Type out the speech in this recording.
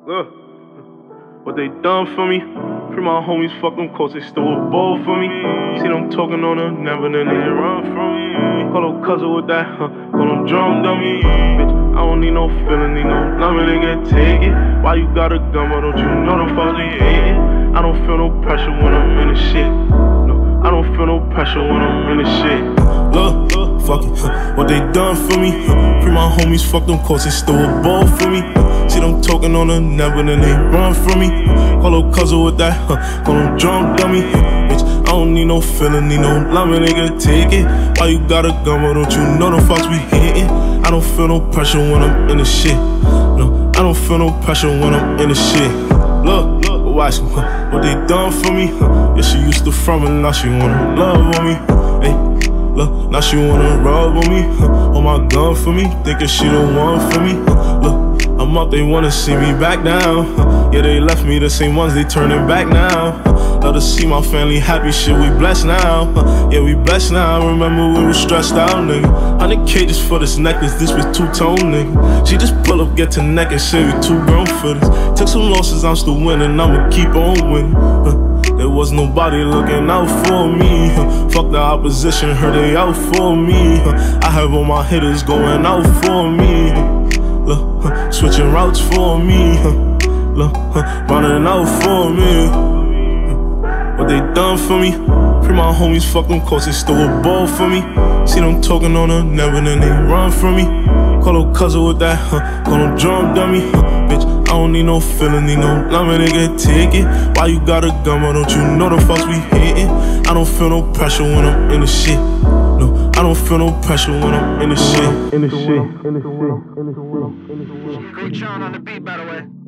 What they done for me, free my homies, fuck them coats, they stole a bowl for me. See them talking on them, never then they run from me. Call them cousin with that, call them drum dummy. Bitch, I don't need no feeling, need no loving, they can take it. Why you got a gun, but don't you know them fuckers they hate it? I don't feel no pressure when I'm in this shit. No, I don't feel no pressure when I'm in this shit. Look, fuck it, what they done for me. Free my homies, fuck them coats, they stole a bowl for me. See them talking on the never, then they run from me. Call them cousin with that, call them drum dummy. Bitch, I don't need no feeling, need no loving, they can take it. Why you got a gun, but don't you know the fucks we hitting? I don't feel no pressure when I'm in the shit. No, I don't feel no pressure when I'm in the shit. Look, but watch them, what they done for me. Yeah, she used to front me, now she wanna love on me. Hey, look, now she wanna rub on me. Hold my gun for me, thinking she the one for me. Look, I'm up, they wanna see me back down. Yeah, they left me, the same ones, they turning back now. Love to see my family happy, shit, we blessed now. Yeah, we blessed now, I remember we was stressed out, nigga. 100K just for this necklace, this was two-tone, nigga. She just pull up, get to neck and say we too grown for this. Took some losses, I'm still winning, I'ma keep on winning. There was nobody looking out for me. Fuck the opposition, heard they out for me. I have all my hitters going out for me. Switching routes for me, running out for me. What they done for me? Free my homies, fuck them coats, they stole a ball for me. See them talking on her, never then they run from me. Call them cousin with that, call them drum dummy. Bitch, I don't need no feeling, need no loving, they can take it. Why you got a gun, but don't you know the fucks we hitting? I don't feel no pressure when I'm in the shit. No, I don't feel no pressure when I'm in the shit. Great John on the beat, by the way.